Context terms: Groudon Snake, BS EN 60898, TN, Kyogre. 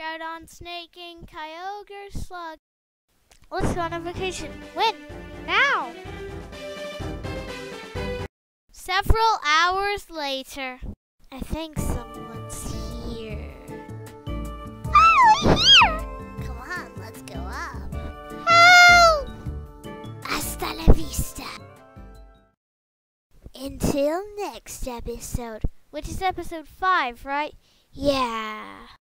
Groudon, Snake King, Kyogre, Slug. Let's go on a vacation. When? Now! Several hours later. I think someone's here. Oh, we're here! Come on, let's go up. Help! Hasta la vista. Until next episode. Which is episode 5, right? Yeah.